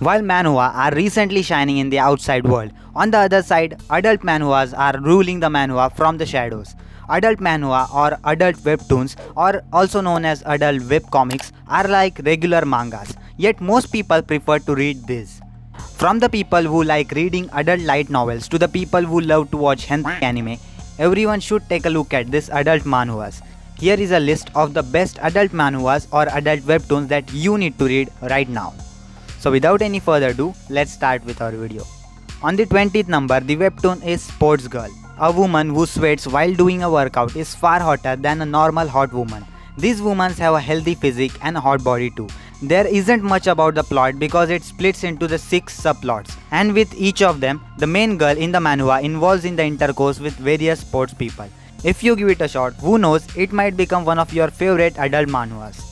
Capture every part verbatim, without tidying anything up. While manhwa are recently shining in the outside world, on the other side, adult manhwas are ruling the manhwa from the shadows. Adult manhwa or adult webtoons, or also known as adult web comics, are like regular mangas, yet most people prefer to read these. From the people who like reading adult light novels to the people who love to watch hentai anime, everyone should take a look at this adult manhwas. Here is a list of the best adult manhwas or adult webtoons that you need to read right now. So without any further ado, let's start with our video. On the twentieth number, the webtoon is Sports Girl. A woman who sweats while doing a workout is far hotter than a normal hot woman. These women have a healthy physique and a hot body too. There isn't much about the plot because it splits into the six subplots, and with each of them, the main girl in the manhwa involves in the intercourse with various sports people. If you give it a shot, who knows, it might become one of your favorite adult manhwas.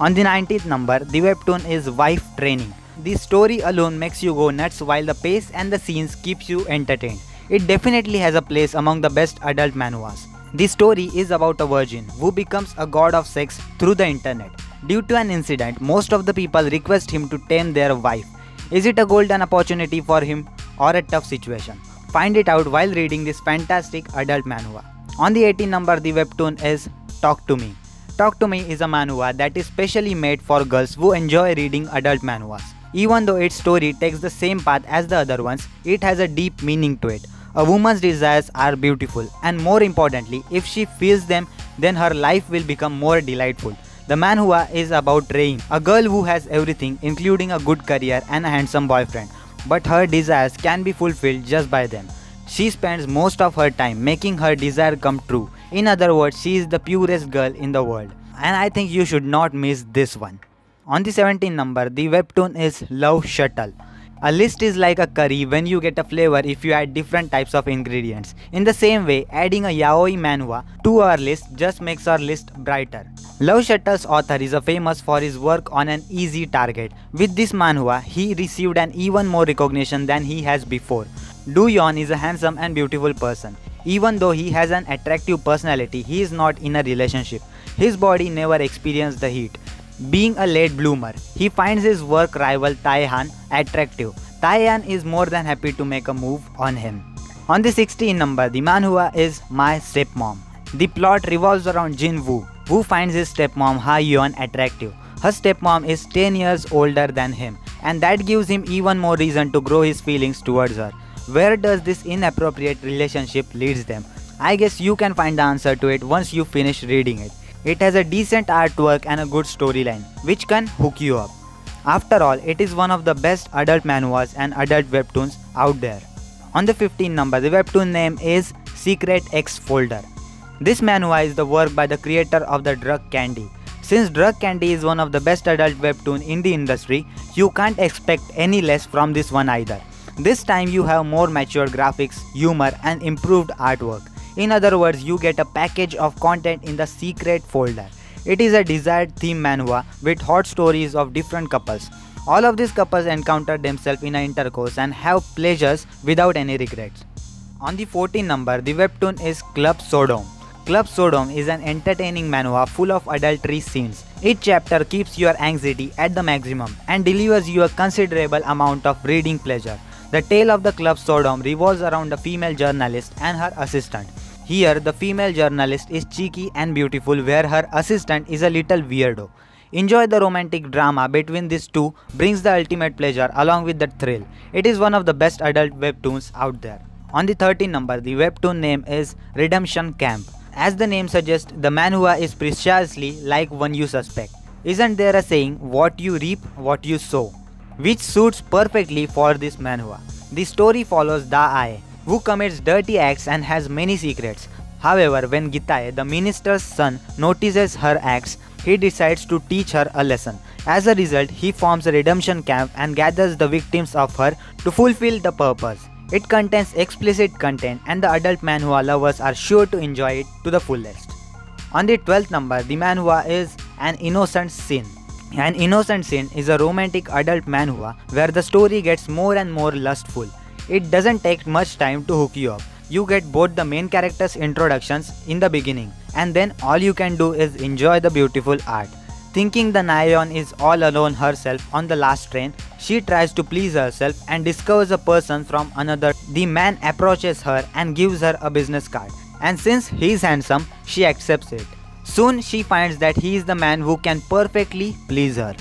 On the ninetieth number, the webtoon is Wife Training. The story alone makes you go nuts while the pace and the scenes keeps you entertained. It definitely has a place among the best adult manhwas. The story is about a virgin who becomes a god of sex through the internet. Due to an incident, most of the people request him to tame their wife. Is it a golden opportunity for him or a tough situation? Find it out while reading this fantastic adult manhwa. On the eighteenth number, the webtoon is Talk to Me. Talk to Me is a manhwa that is specially made for girls who enjoy reading adult manhwas. Even though its story takes the same path as the other ones, it has a deep meaning to it. A woman's desires are beautiful, and more importantly, if she feels them, then her life will become more delightful. The manhwa is about Rain, a girl who has everything including a good career and a handsome boyfriend, but her desires can be fulfilled just by them. She spends most of her time making her desire come true. In other words, she is the purest girl in the world. And I think you should not miss this one. On the seventeenth number, the webtoon is Love Shuttle. A list is like a curry when you get a flavor if you add different types of ingredients. In the same way, adding a yaoi manhwa to our list just makes our list brighter. Love Shuttle's author is famous for his work on an easy target. With this manhwa, he received an even more recognition than he has before. Do-yeon is a handsome and beautiful person. Even though he has an attractive personality, he is not in a relationship. His body never experienced the heat. Being a late bloomer, he finds his work rival Taehan attractive. Taehan is more than happy to make a move on him. On the sixteenth number, the manhwa is My Stepmom. The plot revolves around Jin Woo, who finds his stepmom Ha-yeon attractive. Her stepmom is ten years older than him, and that gives him even more reason to grow his feelings towards her. Where does this inappropriate relationship leads them? I guess you can find the answer to it once you finish reading it. It has a decent artwork and a good storyline, which can hook you up. After all, it is one of the best adult manhwas and adult webtoons out there. On the fifteenth number, the webtoon name is Secret X Folder. This manhwa is the work by the creator of the Drug Candy. Since Drug Candy is one of the best adult webtoons in the industry, you can't expect any less from this one either. This time you have more mature graphics, humor and improved artwork. In other words, you get a package of content in the Secret folder. It is a desired theme manhwa with hot stories of different couples. All of these couples encounter themselves in an intercourse and have pleasures without any regrets. On the fourteenth number, the webtoon is Club Sodom. Club Sodom is an entertaining manhwa full of adultery scenes. Each chapter keeps your anxiety at the maximum and delivers you a considerable amount of reading pleasure. The tale of the Club Sodom revolves around a female journalist and her assistant. Here, the female journalist is cheeky and beautiful, where her assistant is a little weirdo. Enjoy the romantic drama between these two, brings the ultimate pleasure along with the thrill. It is one of the best adult webtoons out there. On the thirteenth number, the webtoon name is Redemption Camp. As the name suggests, the manhwa is precisely like one you suspect. Isn't there a saying, what you reap, what you sow? Which suits perfectly for this manhwa. The story follows Da-ae, who commits dirty acts and has many secrets. However, when Gitae, the minister's son, notices her acts, he decides to teach her a lesson. As a result, he forms a redemption camp and gathers the victims of her to fulfill the purpose. It contains explicit content, and the adult manhwa lovers are sure to enjoy it to the fullest. On the twelfth number, the manhwa is An Innocent Sin. An Innocent Sin is a romantic adult manhwa where the story gets more and more lustful. It doesn't take much time to hook you up. You get both the main characters' introductions in the beginning, and then all you can do is enjoy the beautiful art. Thinking the Nayeon is all alone herself on the last train, she tries to please herself and discovers a person from another. The man approaches her and gives her a business card, and since he's handsome, she accepts it. Soon she finds that he is the man who can perfectly please her.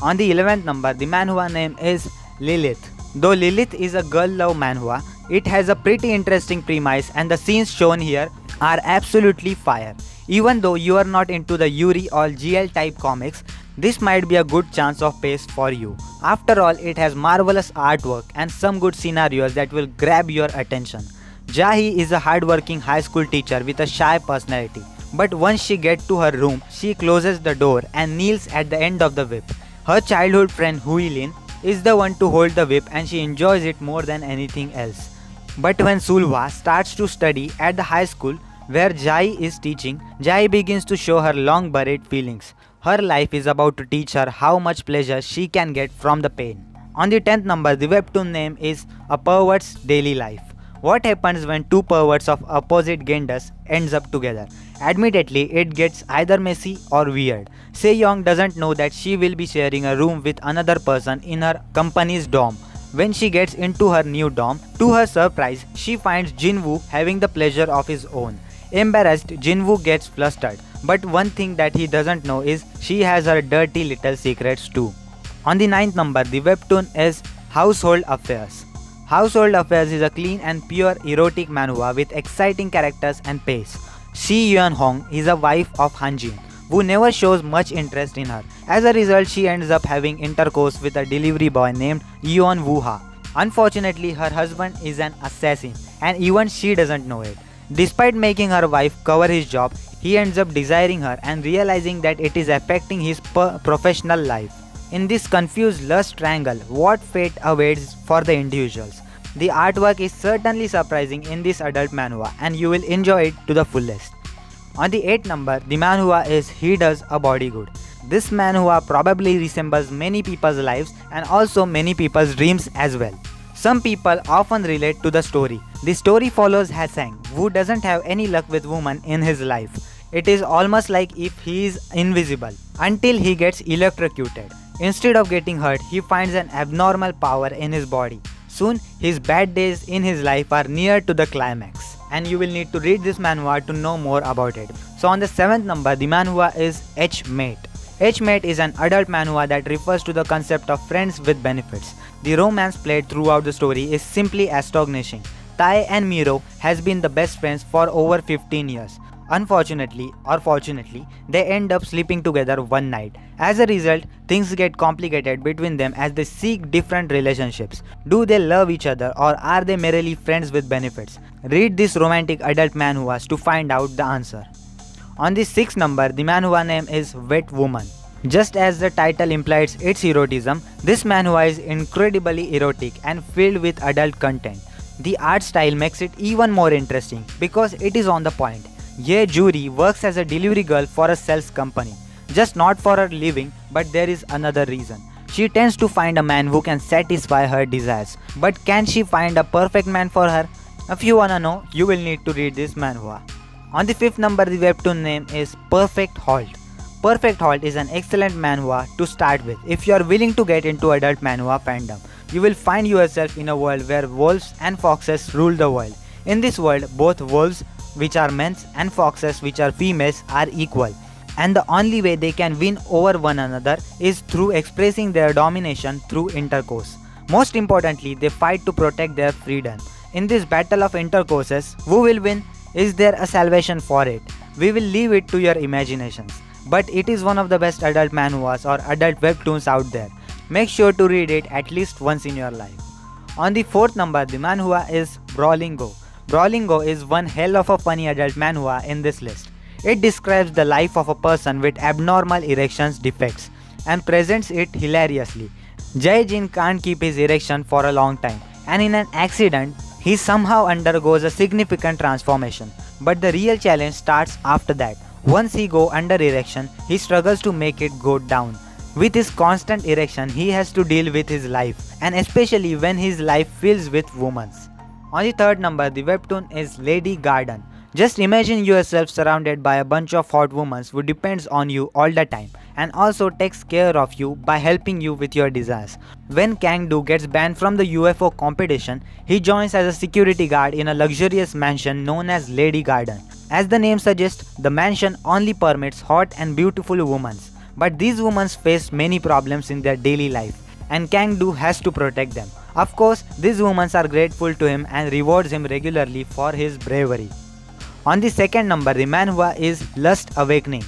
On the eleventh number, the manhwa name is Lilith. Though Lilith is a girl love manhwa, it has a pretty interesting premise and the scenes shown here are absolutely fire. Even though you are not into the Yuri or G L type comics, this might be a good chance of pace for you. After all, it has marvelous artwork and some good scenarios that will grab your attention. Jahi is a hardworking high school teacher with a shy personality, but once she gets to her room, she closes the door and kneels at the end of the whip. Her childhood friend Huilin is the one to hold the whip and she enjoys it more than anything else. But when Sulhwa starts to study at the high school where Jahi is teaching, Jahi begins to show her long buried feelings. Her life is about to teach her how much pleasure she can get from the pain. On the tenth number, the webtoon name is A Pervert's Daily Life. What happens when two perverts of opposite genders ends up together? Admittedly, it gets either messy or weird. Se-young doesn't know that she will be sharing a room with another person in her company's dorm. When she gets into her new dorm, to her surprise, she finds Jinwoo having the pleasure of his own. Embarrassed, Jinwoo gets flustered, but one thing that he doesn't know is she has her dirty little secrets too. On the ninth number, the webtoon is Household Affairs. Household Affairs is a clean and pure erotic manhwa with exciting characters and pace. Shi Yeon-hong is a wife of Han Jin, who never shows much interest in her. As a result, she ends up having intercourse with a delivery boy named Yeon Woo-ha. Unfortunately, her husband is an assassin and even she doesn't know it. Despite making her wife cover his job, he ends up desiring her and realizing that it is affecting his professional life. In this confused lust triangle, what fate awaits for the individuals? The artwork is certainly surprising in this adult manhwa and you will enjoy it to the fullest. On the eighth number, the manhwa is He Does a Body Good. This manhwa probably resembles many people's lives and also many people's dreams as well. Some people often relate to the story. The story follows Ha-sang, who doesn't have any luck with women in his life. It is almost like if he is invisible, until he gets electrocuted. Instead of getting hurt, he finds an abnormal power in his body. Soon, his bad days in his life are near to the climax, and you will need to read this manhwa to know more about it. So on the seventh number, the manhwa is H Mate. H Mate is an adult manhwa that refers to the concept of friends with benefits. The romance played throughout the story is simply astonishing. Tai and Miro has been the best friends for over fifteen years. Unfortunately or fortunately, they end up sleeping together one night. As a result, things get complicated between them as they seek different relationships. Do they love each other or are they merely friends with benefits? Read this romantic adult manhwa to find out the answer. On the sixth number, the manhwa name is Wet Woman. Just as the title implies its eroticism, this manhwa is incredibly erotic and filled with adult content. The art style makes it even more interesting because it is on the point. Ye Juri works as a delivery girl for a sales company. Just not for her living, but there is another reason. She tends to find a man who can satisfy her desires. But can she find a perfect man for her? If you wanna know, you will need to read this manhwa. On the fifth number, the webtoon name is Perfect Halt. Perfect Halt is an excellent manhwa to start with if you are willing to get into adult manhwa fandom. You will find yourself in a world where wolves and foxes rule the world. In this world, both wolves, which are men's, and foxes, which are females, are equal, and the only way they can win over one another is through expressing their domination through intercourse. Most importantly, they fight to protect their freedom. In this battle of intercourses, who will win? Is there a salvation for it? We will leave it to your imaginations, but it is one of the best adult manhwas or adult webtoons out there. Make sure to read it at least once in your life. On the fourth number, the manhwa is Brawling Go. Brawling Go is one hell of a funny adult manhwa in this list. It describes the life of a person with abnormal erections defects and presents it hilariously. Jae Jin can't keep his erection for a long time, and in an accident, he somehow undergoes a significant transformation. But the real challenge starts after that. Once he goes under erection, he struggles to make it go down. With his constant erection, he has to deal with his life, and especially when his life fills with women. On the third number, the webtoon is Lady Garden. Just imagine yourself surrounded by a bunch of hot women who depends on you all the time and also takes care of you by helping you with your desires. When Kang Do gets banned from the U F O competition, he joins as a security guard in a luxurious mansion known as Lady Garden. As the name suggests, the mansion only permits hot and beautiful women. But these women face many problems in their daily life and Kang Do has to protect them. Of course, these women are grateful to him and rewards him regularly for his bravery. On the second number, the manhwa is Lust-awakening.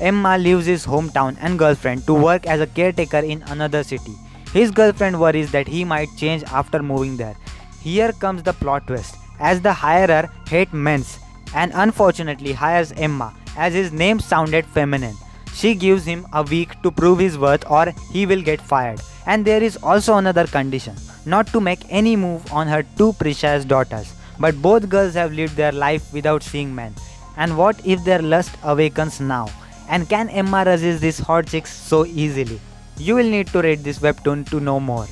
Emma leaves his hometown and girlfriend to work as a caretaker in another city. His girlfriend worries that he might change after moving there. Here comes the plot twist, as the hirer hates men and unfortunately hires Emma as his name sounded feminine. She gives him a week to prove his worth or he will get fired. And there is also another condition, not to make any move on her two precious daughters. But both girls have lived their life without seeing men. And what if their lust awakens now? And can Emma resist these hot chicks so easily? You will need to read this webtoon to know more.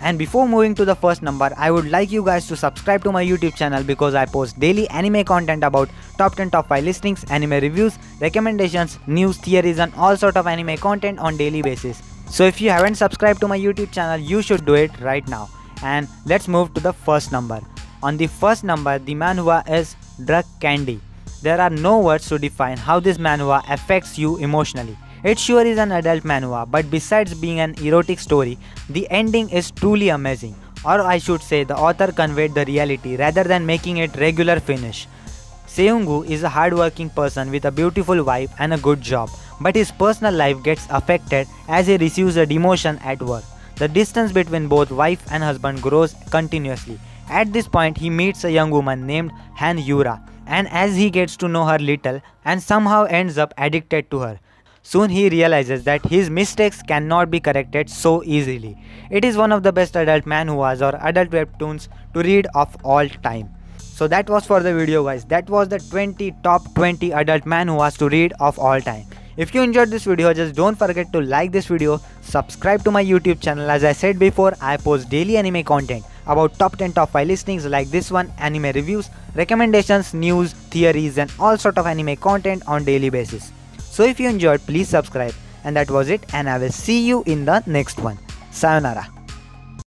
And before moving to the first number, I would like you guys to subscribe to my YouTube channel because I post daily anime content about top ten top five listings, anime reviews, recommendations, news, theories and all sort of anime content on daily basis. So if you haven't subscribed to my YouTube channel, you should do it right now. And let's move to the first number. On the first number, the manhwa is Drug Candy. There are no words to define how this manhwa affects you emotionally. It sure is an adult manhwa, but besides being an erotic story, the ending is truly amazing. Or I should say, the author conveyed the reality rather than making it regular finish. Seunggu is a hardworking person with a beautiful wife and a good job, but his personal life gets affected as he receives a demotion at work. The distance between both wife and husband grows continuously. At this point, he meets a young woman named Han Yura, and as he gets to know her little and somehow ends up addicted to her. Soon he realizes that his mistakes cannot be corrected so easily. It is one of the best adult manhwas or adult webtoons to read of all time. So that was for the video guys. That was the twenty top twenty adult manhwas to read of all time. If you enjoyed this video, just don't forget to like this video, subscribe to my YouTube channel. As I said before, I post daily anime content about top ten top five listings like this one, anime reviews, recommendations, news, theories and all sort of anime content on daily basis. So if you enjoyed, please subscribe. And that was it, and I will see you in the next one. Sayonara.